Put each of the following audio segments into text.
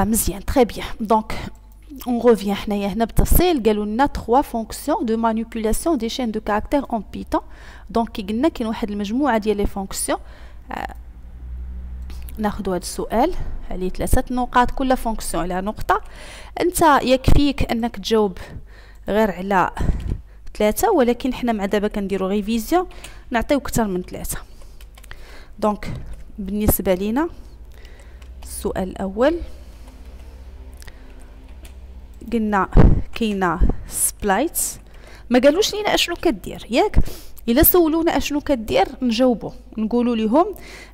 بقى مزيان. تري بيان. دونك on revient حنايا هنا بالتفصيل. قالوا لنا 3 فونكسيون دو مانيبيولاسيون دي شين دو كاركتير اون بيتون. دونك كي قلنا كاين واحد المجموعه ديال لي فونكسيون. ناخذ هذا السؤال عليه 3 نقاط، كل فونكسيون على نقطه. انت يكفيك انك تجاوب غير على 3، ولكن حنا مع دابا كنديروا ريفيزيون نعطيو اكثر من 3. دونك بالنسبه لينا السؤال الاول قلنا كاينه سبلايت، ما قالوش لينا اشنو كدير ياك. الا سولونا اشنو كدير نجاوبو، نقولوا لهم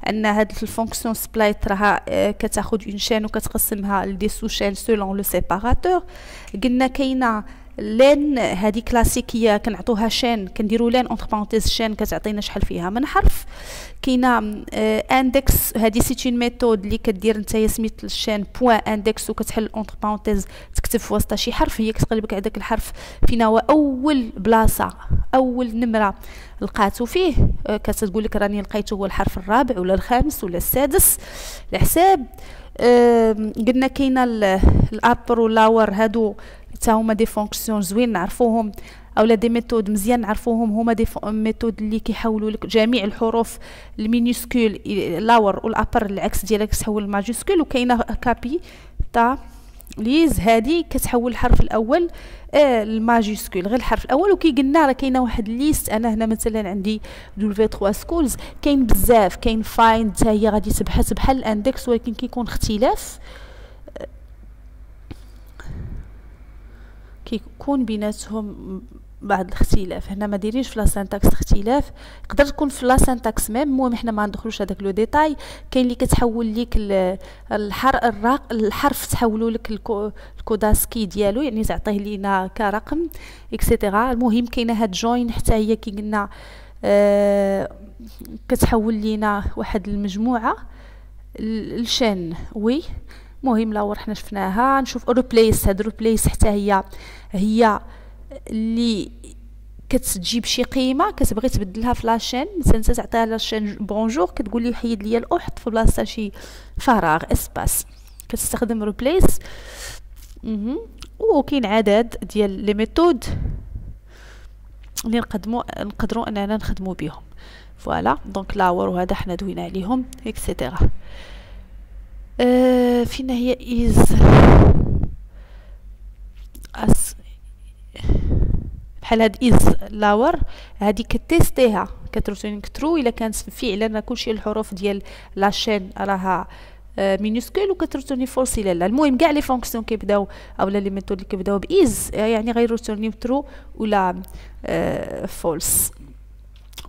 ان هاد الفونكسيون سبلايت راها كتاخذ اون شين وكتقسمها لدي سو شين سولون لو سيباراتور. قلنا كاينه لين هذه كلاسيكيه كنعطوها شين، كنديروا لين اونتر بارونتيز شين كتعطينا شحال فيها من حرف. كاينه اندكس، هذه سيت اون ميثود اللي كدير نتايا سميت الشين بوين اندكس وكتحل اونتر بارونتيز تكتب في وسطها شي حرف، هي كتقلب لك هذاك الحرف فينا هو اول بلاصه اول نمره لقاتو فيه، كتقول لك راني لقيته هو الحرف الرابع ولا الخامس ولا السادس على حساب. قلنا كاينه الابر واللاور، هادو حتى هما دي فونكسيون زوين نعرفوهم اولا دي ميثود مزيان نعرفوهم، هما دي ميثود اللي كيحولوا لك جميع الحروف المينيسكول لاور والابر العكس ديالك تحول الماجيسكول. وكاينه كابي تا ليز، هذه كتحول الحرف الاول الماجيسكول غير الحرف الاول. وكي قلنا راه كاينه واحد ليست، انا هنا مثلا عندي دولفي 3 سكولز، كاين بزاف، كاين فايند حتى هي غادي تبحث بحال الاندكس ولكن كيكون اختلاف كيكون بيناتهم بعض الاختلاف. هنا ما ديريش في لا سانتاكس اختلاف، يقدر تكون في لا سانتاكس ميم، المهم حنا ما ندخلوش هذاك لو ديتاي. كاين اللي كتحول ليك الحرف تحولوا لك الكوداسكي ديالو، يعني تعطيه لينا كرقم اكسيتيرا. المهم كاينه هاد جوين حتى هي كي قلنا كتحول لينا واحد المجموعه الشين وي. المهم لاور حنا شفناها. نشوف ريبليس، هاد ريبليس حتى هي اللي كتجيب شي قيمه كتبغي تبدلها في لاشين، مثلا تعطيها لاشين بونجور كتقول لي حيد لي الاو حط في بلاصتها شي فراغ اسباس، كتستخدم ريبليس. وكاين عدد ديال لي ميثود اللي نقدروا اننا نخدموا بهم. فوالا دونك لاور وهذا حنا دوينا عليهم اكسيتيرا. فينا هي از اس بحال هاد از لاور، هادي كتيستيها كتروتين كترو الا كانت فعلا كلشي الحروف ديال لاشين راها مينيسكول وكتروتوني فورس الا لا. المهم كاع لي فونكسيون كيبداو اولا لي ميثود اللي كيبداو بايز يعني غيروتوني ترو ولا فولس.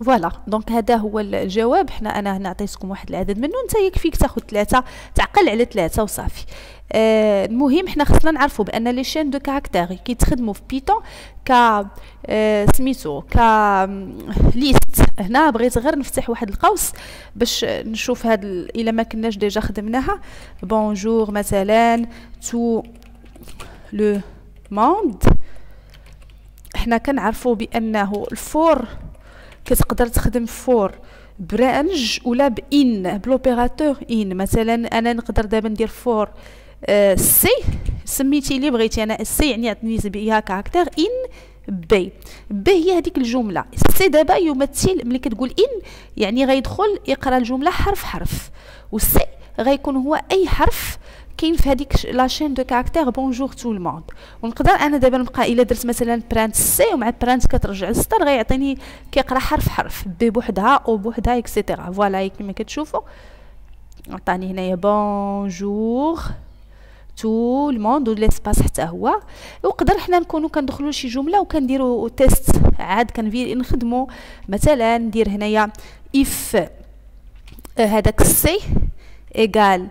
فوالا دونك هذا هو الجواب. حنا انا هنا عطيتكم واحد العدد منه، انت يكفيك تاخذ 3 تعقل على 3 وصافي. المهم حنا خصنا نعرفوا بان لي شين دو كاركتير كيتخدموا في بيتون ك سميتو ك ليست. هنا بغيت غير نفتح واحد القوس باش نشوف هاد الا ما كناش ديجا خدمناها. بونجور مثلا تو لو موند، حنا كنعرفوا بانه الفور كتقدر تخدم فور برانج ولا بان بلوبيراتور ان. مثلا انا نقدر دابا ندير فور سي، سميتي لي بغيتي انا سي يعني عطني بها كاركتير ان بي. بي هي هذيك الجمله، سي دابا يمثل ملي كتقول ان يعني غيدخل يقرا الجمله حرف حرف، والسي غيكون هو اي حرف كاين في هذيك لاشين دو كاركتير بونجور تو الموند. ونقدر انا دابا نبقى الا درت مثلا برانت سي ومع برانت كترجع للسطر غيعطيني كيقرا حرف حرف، بي بوحدها او بوحدها اكسيتيرا. فوالا كيما كتشوفوا عطاني هنايا بونجور تو الموند والاسباس حتى هو. وقدر حنا نكونوا كندخلوا لشي جمله وكنديروا تيست عاد كنخدموا. مثلا ندير هنايا اف هذاك سي ايغال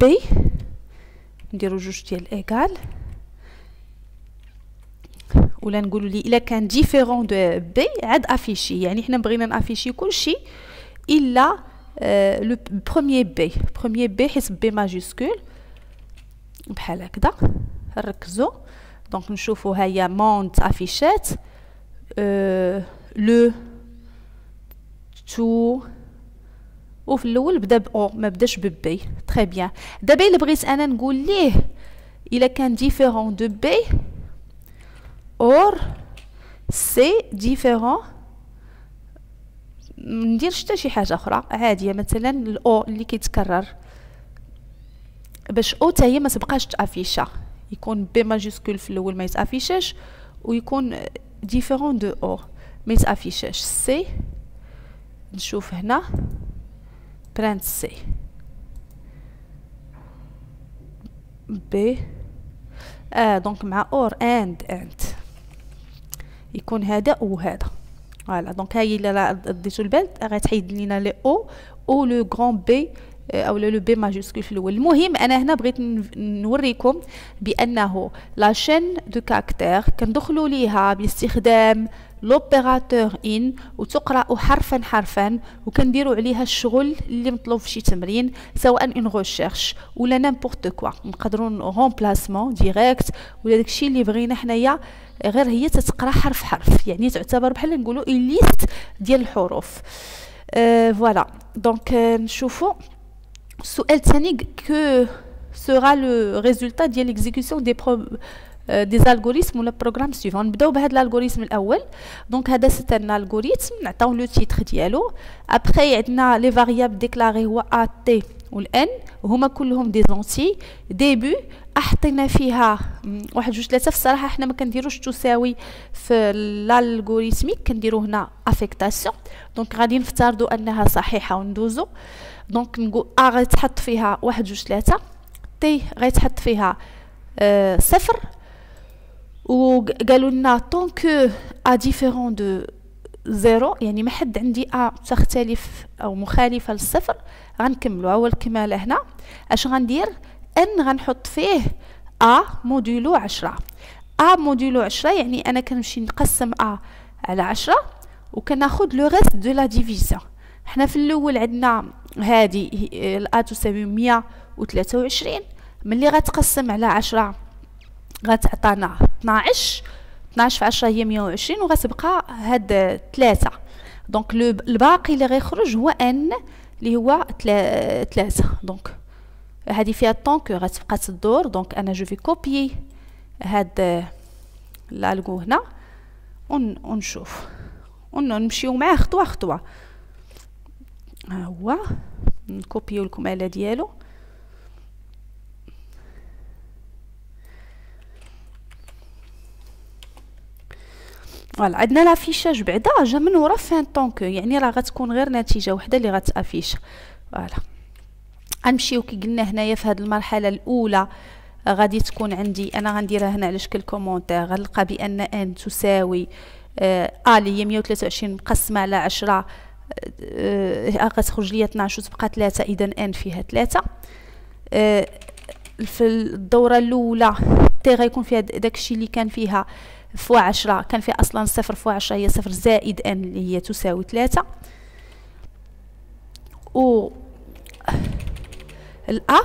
بي، نديرو جوج ديال ايكال، ولا نقولوا لي الا كان ديفيرون دو بي عاد افيشي، يعني حنا بغينا نافيشي كلشي الا لو بروميير بي. بروميير بي حيت بي ماجيسكول بحال هكذا. ركزوا دونك نشوفوا ها هي مونت افيشات لو تو وفي الاول بدا بأو ما بداش ببي. تري بيان. دابا الا بغيت انا نقول ليه الا كان ديفيرون دو بي اور سي ديفيرون، مندير حتى شي حاجه اخرى عاديه، مثلا الاو اللي كيتكرر باش او حتى هي ما تبقاش تافيشا، يكون بي ماجيسكول في الاول ما يتافيشاش، ويكون ديفيرون دو او ما يتافيشاش. سي نشوف هنا برانت سي بي دونك مع اور اند يكون هذا وهذا. فوالا دونك هاي الا ديتو البال غتحيد لينا لي او او لو غران بي او لو بي ماجيسكول في الاول. المهم انا هنا بغيت نوريكم بانه لا شين دو كاركتير كندخلوا ليها باستخدام لوبيراتور ان، وتقرا حرفا حرفا، وكنديروا عليها الشغل اللي مطلوب في شي تمرين، سواء ان ريشيرش ولا نيمبورت كوا، نقدروا رومبلاسمون ديريكت ولا داكشي اللي بغينا حنايا، غير هي تتقرا حرف حرف، يعني تعتبر بحال نقولوا ليست ديال الحروف. فوالا دونك نشوفوا السؤال الثاني كو سورا لو ريزولتا ديال ليكزيكسيون دي ديز الغوريثم ولا بروغرام سيفون. نبداو بهذا الالغوريثم الاول. دونك هذا سيت ان الالغوريثم، نعطيو لو تيتر ديالو، ابري عندنا لي فاريابل ديكلاري هو ا تي والان، هما كلهم دي زونتي ديبو احطينا فيها واحد جوج ثلاثه. في الصراحه حنا ما كنديروش تساوي في الالغوريثميك، كنديرو هنا افيكتاسيون. دونك غادي نفترضوا انها صحيحه وندوزو. دونك نقول ا غيتحط فيها واحد جوج ثلاثه، تي غيتحط فيها صفر، وقالوا لنا طونك ا ديفيرون دو زيرو، يعني ما حد عندي ا تختلف او مخالفه للصفر، غنكملوها. هو الكمال هنا اش غندير؟ ان غنحط فيه ا موديلو 10. ا موديلو 10 يعني انا كنمشي نقسم ا على 10 وكناخذ لو ريست دو لا ديفيزيون. حنا في الاول عندنا هذه ا تساوي 123، ملي غتقسم على 10 غتعطينا 12 في 10 هي 120، وغتبقى هاد 3. دونك الباقي اللي غيخرج هو ان اللي هو 3. دونك هادي فيها طونك غتبقى تدور. دونك انا جو في كوبيي هاد الالغو هنا ونشوف ونمشيو معاه خطوه خطوه. ها هو نكوبيو لكم على ديالو. فوالا عندنا لافيشاج بعدا جا من ورا فان طونك، يعني راه غتكون غير نتيجه وحده اللي غتافيش. فوالا غنمشيو كي قلنا هنايا في هذه المرحله الاولى، غادي تكون عندي انا غنديرها هنا على شكل كومونتير. غنلقى بان ان تساوي ا اللي هي 123 مقسمه على 10، غتخرج ليا 12 وتبقى 3، اذا ان فيها 3. في الدوره الاولى تي غيكون فيها داكشي اللي كان فيها فوا 10، كان فيها اصلا 0 فوا 10 هي 0 زائد ان اللي هي تساوي 3. و الأ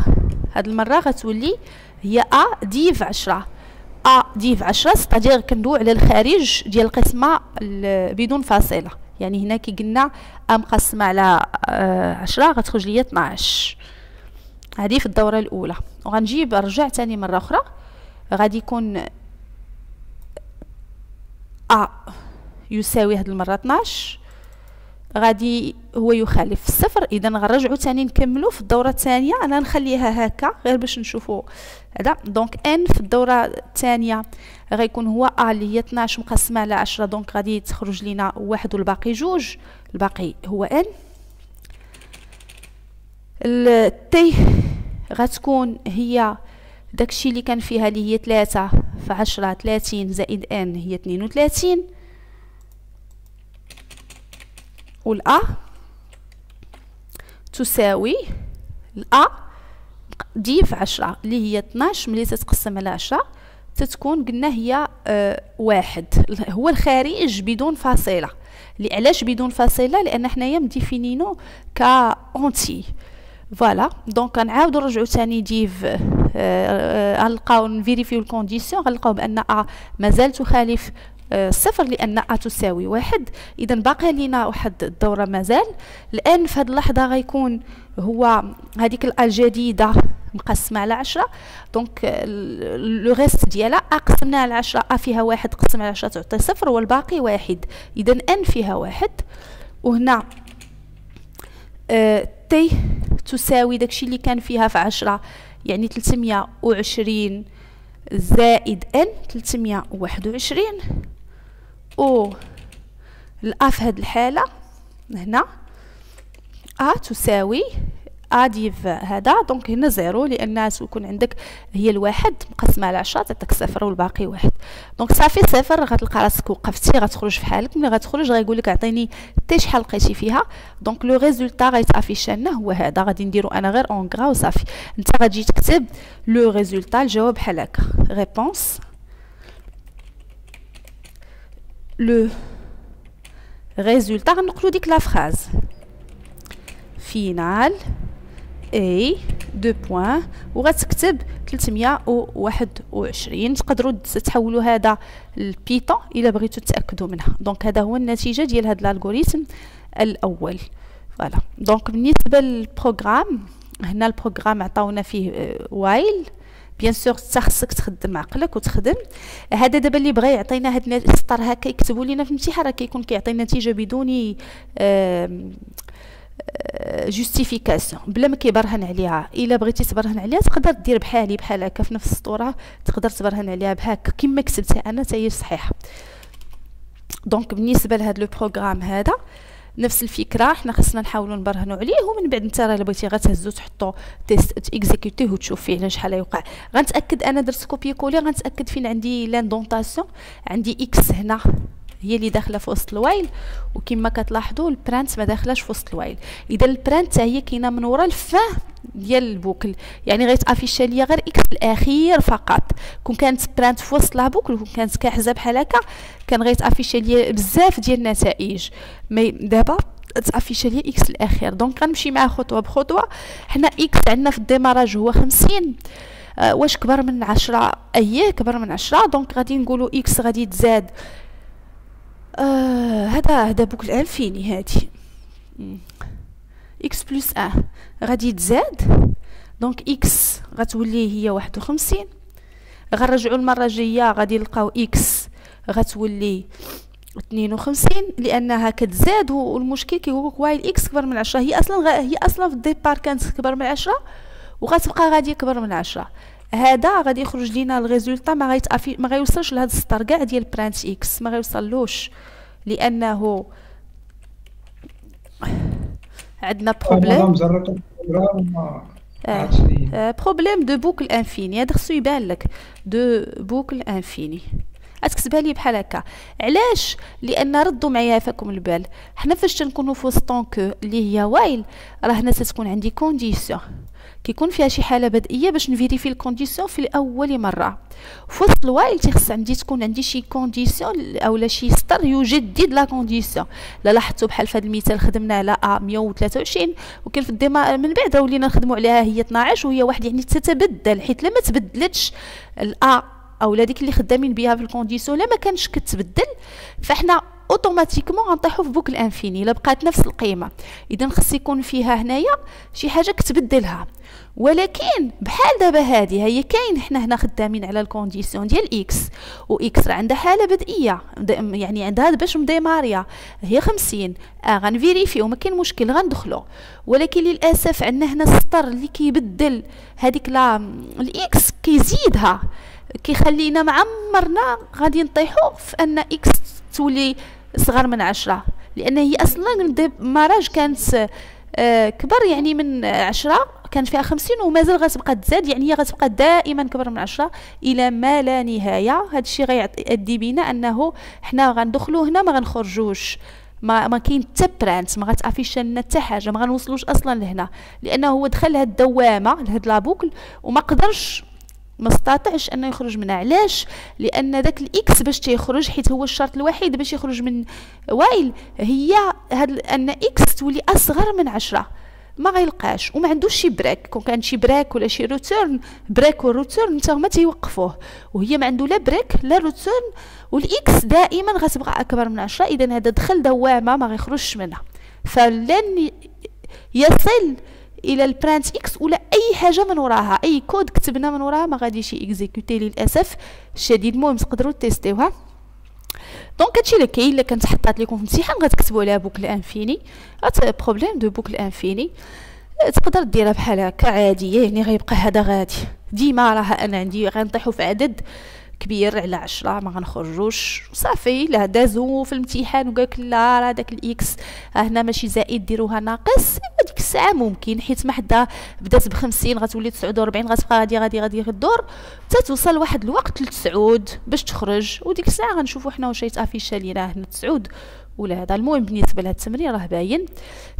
هاد المره غتولي هي ا ديف 10. ا ديف 10 ستادير كندوي على الخارج ديال القسمه بدون فاصله، يعني هنا كي قلنا ا مقسمه على 10 غتخرج ليا 12. هذه في الدوره الاولى. وغنجيب نرجع ثاني مره اخرى، غادي يكون ا يساوي هاد المره 12، غادي هو يخالف الصفر، اذا غنرجعوا ثاني نكملوا في الدوره الثانيه. انا نخليها هكا غير باش نشوفوا هذا. دونك ان في الدوره الثانيه غيكون هو ا اللي هي 12 مقسمه على 10، دونك غادي تخرج لينا واحد والباقي جوج، الباقي هو ان. التي غتكون هي داكشي اللي كان فيها اللي هي 3 في 10، 30 زائد ان هي 32. والأ تساوي الأ ديف 10 اللي هي 12 ملي تتقسم على 10 تتكون قلنا هي واحد، هو الخارج بدون فاصله. علاش بدون فاصله؟ لان حنايا مديفينينو كاونتي. فوالا دونك غنعاودو نرجعو ثاني ديف، غنلقاو نفيريفيو الكونديسيون، غنلقاو بان ا مازال تخالف صفر لأن تساوي واحد. إذا باقي لنا واحد الدورة مازال. الآن في هذه اللحظة غيكون هو هذيك الجديدة مقسمة على 10، دونك لو ريست ديالها أقسمنا على 10، أ فيها واحد قسم على 10 تعطي صفر والباقي واحد. إذا أن فيها واحد، وهنا تي تساوي داكشي اللي كان فيها في 10، يعني 320 زائد ان 321. او الأ في هاد الحالة هنا أ تساوي أ ديف هذا، دونك هنا زيرو لأن تكون عندك هي الواحد مقسمة على 10 تعطيك صفر والباقي واحد. دونك صافي صفر، غتلقى راسك وقفتي غتخرج في حالك. ملي غتخرج غيقولك عطيني تي شحال لقيتي فيها، دونك لو ريزولتا غيتافيشا لنا هو هذا. غادي نديرو أنا غير أونكغا وصافي. نتا غتجي تكتب لو ريزولتا، الجواب بحال هكا ريبونس لو ريزولتا. غنقلو ديك لا فراز فينال اي دو بوان وغتكتب 321. تقدروا تحولوا هذا لبيتون الا بغيتوا تتاكدوا منها. دونك هذا هو النتيجه ديال هذا الالغوريثم الاول. فوالا دونك بالنسبه للبروغرام، هنا البروغرام عطاونا فيه وايل. بيان سور خصك تخدم عقلك وتخدم. هذا دابا اللي بغى يعطينا هاد السطر هكا يكتبوا لينا في الامتحان راه كيكون كيعطي نتيجه بدون جوستيفيكاسيون، بلا ما كيبرهن عليها. الا بغيتي تبرهن عليها تقدر دير بحالي بحال هكا في نفس السطوره، تقدر تبرهن عليها بهاك كما كتبتها انا حتى هي صحيحه. دونك بالنسبه لهاد لو بروغرام هذا نفس الفكره، حنا خصنا نحاولوا نبرهنوا عليه، ومن بعد انت راه الا بغيتي غتهزو تحطو تيست تيكزيكوتيه وتشوف فيه شحال يوقع. غنتاكد انا درت كوبي كولي، غنتاكد فين عندي لاندونطاسيون. عندي اكس هنا هي اللي داخله في وسط الوايل، وكما كتلاحظوا البرانت ما داخلاش في وسط الوايل. اذا البرانت حتى هي كاينه من وراء الفاه ديال البوكل، يعني غيتافيشا ليا غير اكس الاخير فقط. كون كانت برانت في وسط لا بوكل، كون كانت كاحزه بحال هكا، كان غيتافيشا ليا بزاف ديال النتائج. مي دابا تافيشا ليا اكس الاخير. دونك غنمشي معاه خطوه بخطوه. حنا اكس عندنا في الديماراج هو 50. واش كبر من 10؟ اييه كبر من 10. دونك غادي نقولوا اكس غادي تزاد هذا بوكل انفيني، هادي اكس بلس ان غادي تزاد. دونك اكس غتولي هي 51. غنرجعوا المره الجايه غادي نلقاو اكس غتولي 52 لانها كتزاد. والمشكل كيقول لك وايل اكس كبر من 10، هي اصلا في الديبار كانت كبر من 10 وغتبقى غادي كبر من 10. هذا غادي يخرج لينا الريزولتا ما غيوصلش لهذا السطر كاع ديال برانت اكس، ما غيوصلوش لانه عندنا بروبليم بروبليم دو بوكل انفيني. هذا خصو يبان لك دو بوكل انفيني، غتكتبها لي بحال هكا. علاش؟ لان ردوا معايا فاكم البال، حنا فاش تنكونوا في وسط طونكو اللي هي وايل، راه هنا تتكون عندي كونديسيون كيكون فيها شي حاله بدئيه باش نفيريفي الكونديسيون في الاول مره. في وسط الوايل تيخص عندي تكون عندي شي كونديسيون اولا شي سطر يجدد لا كونديسيون. لا لاحظتوا بحال في هذا المثال خدمنا على ا 123، وكان في الديما من بعد ولينا نخدموا عليها هي 12 وهي واحد، يعني تتبدل. حيت لما تبدلتش ا اولا ديك اللي خدامين بها في الكونديسيون لا ما كانش كتبدل، فاحنا اوتوماتيكمون غنطيحو في بوكل انفيني الا بقات نفس القيمه. اذا خص يكون فيها هنايا شي حاجه كتبدلها، ولكن بحال دابا هذه هي كاين. حنا هنا خدامين على الكونديسيون ديال اكس، واكس راه عندها حاله بدئيه يعني عندها باش مديماريا هي 50. غنفيريفيو ما كاين مشكل غندخلو، ولكن للاسف عندنا هنا السطر اللي كيبدل هذيك لا الاكس كيزيدها، كيخلينا ما عمرنا غادي نطيحو في ان اكس تولي صغر من 10، لان هي اصلا المراج كانت كبر يعني من 10 كانت فيها 50 ومازال غتبقى تزاد، يعني هي غتبقى دائما كبر من 10 الى ما لا نهايه. هذا الشيء غيؤدي بينا انه حنا غندخلو هنا ما غنخرجوش، ما كاين حتى برانت، ما غتافيش لنا حتى حاجه، ما غنوصلوش اصلا لهنا لانه هو دخل لهاد الدوامه لهاد لابوكل وما قدرش ما استطاعش انه يخرج منها. علاش؟ لان داك الاكس باش تيخرج، حيت هو الشرط الوحيد باش يخرج من وايل هي هاد ان اكس تولي اصغر من 10، ما غيلقاش وما عندوش شي بريك. كون كان شي بريك ولا شي روتيرن، بريك والروتيرن حتى هما تيوقفوه، وهي ما عنده لا بريك لا روتيرن، والاكس دائما غتبقى اكبر من 10. اذا هذا دخل دوامه ما غيخرجش منها، فلن يصل الى البرانت اكس ولا اي حاجه من وراها، اي كود كتبنا من وراها ما غاديش يكزيكوتي للاسف الشديد. المهم تقدروا تيستيوها. دونك هادشي اللي كاين اللي كانت حطات لكم في الامتحان، غتكتبوا عليها بوكل انفيني، بروبليم دو بوكل انفيني. تقدر ديرها بحال هكا عاديه، يعني غيبقى هذا غادي ديما، راه انا عندي غنطيحوا في عدد كبير على 10 ما غنخرجوش صافي. لا دازو في الامتحان وقالك لا راه داك الاكس هنا ماشي زائد ديروها ناقص، هذيك الساعه ممكن، حيت ما حدا بدات ب 50 غتولي 49 غتبقى غادي غادي غادي غدور حتى توصل واحد الوقت لتسعود باش تخرج، وديك الساعه غنشوفوا حنا واش يتافيشا لينا هنا تسعود ولا هذا. المهم بالنسبه لهاد التمرين راه باين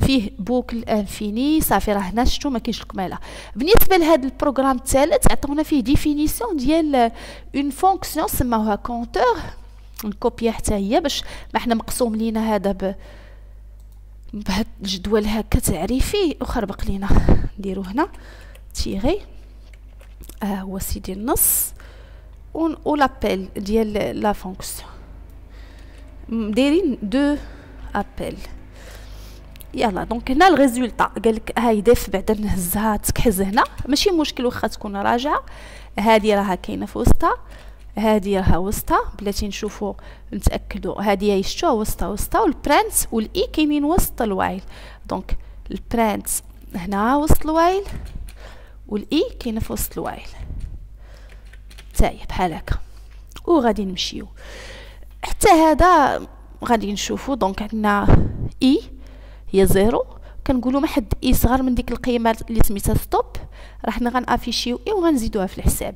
فيه بوكل انفيني صافي، راه هنا شفتو ما كاينش القماله. بالنسبه لهاد البروغرام الثالث عطونا فيه ديفينيسيون ديال اون فونكسيون سماوها كونتور، نكوبيا حتى هي باش ما حنا مقسوم لينا هذا بهاد الجدول هكا تعريفي وخربق لينا. نديرو هنا تيغي هو سيدي النص و لابيل ديال لا فونكسيون، دايرين دو ابل. يلا دونك هنا الريزولطا قالك هاي داف، بعدا نهزها تكحز هنا ماشي مشكل، واخا تكون راجعه هادي راها كاينه في وسطها، هادي راها وسطها بلاتي نشوفوا نتاكدوا، هادي هي شتو وسطها وسطها، والبرانت والاي كاينين وسط الوايل. دونك البرانت هنا وسط الوايل والاي كاينه في وسط الوايل تاهي بحال هكا، وغادي نمشيو حتى هذا غادي نشوفو. دونك عندنا اي هي زيرو، كنقولو ما حد اي صغر من ديك القيمه اللي سميتها ستوب، راه حنا غنافيشيو اي وغنزيدوها في الحساب.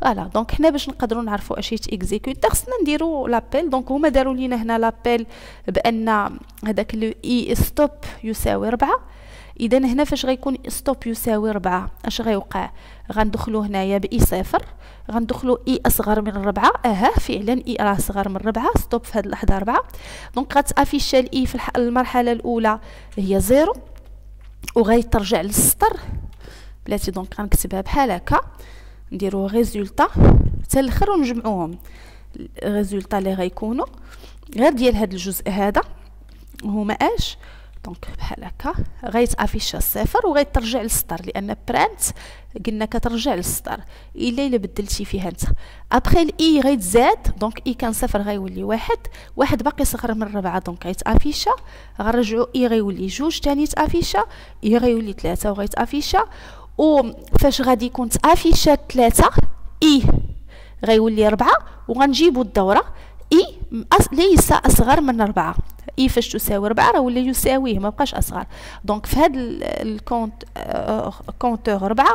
فوالا دونك حنا باش نقدروا نعرفوا اش يتيكزيكوت خصنا نديرو لابيل. دونك هما داروا لينا هنا لابيل بان هذاك لو اي ستوب يساوي 4، اذا هنا فاش غيكون ستوب يساوي 4 اش غيوقع؟ غندخلو هنايا باي صفر، غندخلو اي اصغر من 4. فعلا اي راه صغر من 4، ستوب في هذه اللحظه 4. دونك غتافيشا الاي في المرحله الاولى هي زيرو وغيترجع للسطر بلاتي. دونك غنكتبها بحال هكا، نديرو ريزولطا حتى الاخر ونجمعوهم. الريزولطا اللي غيكونوا غير ديال هذا الجزء هذا هما اش؟ دونك بحال هكا غيتافيشا الصفر وغيترجع للسطر، لان برانت قلنا كترجع للسطر الا بدلتي فيها انت. ابخي الاي غيتزاد، دونك اي كان صفر غيولي واحد، واحد باقي صغر من 4 دونك غيتافيشا، غنرجعو اي غيولي جوج ثاني تافيشا، اي غيولي 3 وغيتافيشا. وفاش غادي يكون تافيشا 3 اي غيولي 4 وغنجيبو الدوره اي ليس اصغر من 4. اي فاش تساوي 4 راه ولا يساويه ما بقاش اصغر. دونك في هذا الكونت كونتور 4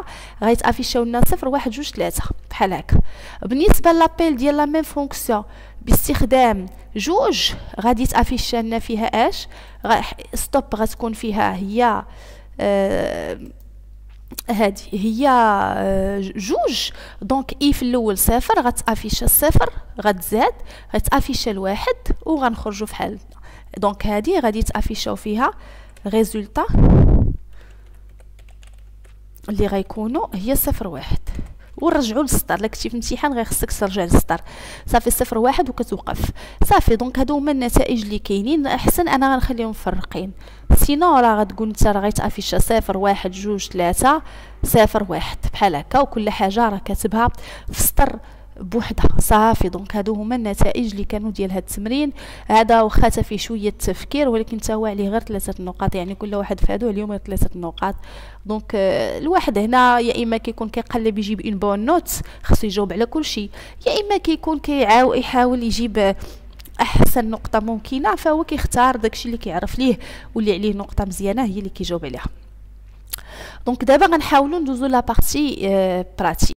غيتافيشاو لنا 0 1 2 3 بحال هكا. بالنسبه لابيل ديال لا ميم فونكسيون باستخدام جوج غادي تافيشا لنا فيها اش؟ ستوب غتكون فيها هي هادي هي جوج، دونك اي في الاول صفر غتافيشا الصفر غتزاد غتافيشا الواحد وغنخرجوا فحال. دونك هادي غادي تافيشاو فيها ريزولطا اللي غيكونوا هي صفر واحد، ونرجعوا للسطر. الا كنتي في الامتحان غيخصك ترجع للسطر صافي صفر واحد وكتوقف صافي. دونك هادو هما النتائج اللي كاينين، احسن انا غنخليهم مفرقين، سينو راه غتقول نتا راه غيتافيشا صفر واحد جوج ثلاثة صفر واحد بحال هكا، وكل حاجة راه كاتبها في سطر بوحدها صافي. دونك هادو هما النتائج اللي كانوا ديال هاد التمرين هذا، واخا فيه شويه التفكير ولكن تا هو عليه غير 3 نقاط، يعني كل واحد فادو اليوم 3 نقاط. دونك الواحد هنا يا اما كيكون كيقلب يجيب اون بون نوت خصو يجاوب على كل شيء، يا اما كيكون يحاول يجيب احسن نقطه ممكنه، فهو كيختار داكشي اللي كيعرف ليه واللي عليه نقطه مزيانه هي اللي كيجاوب عليها. دونك دابا غنحاولوا ندوزو لا بارتي براتيك.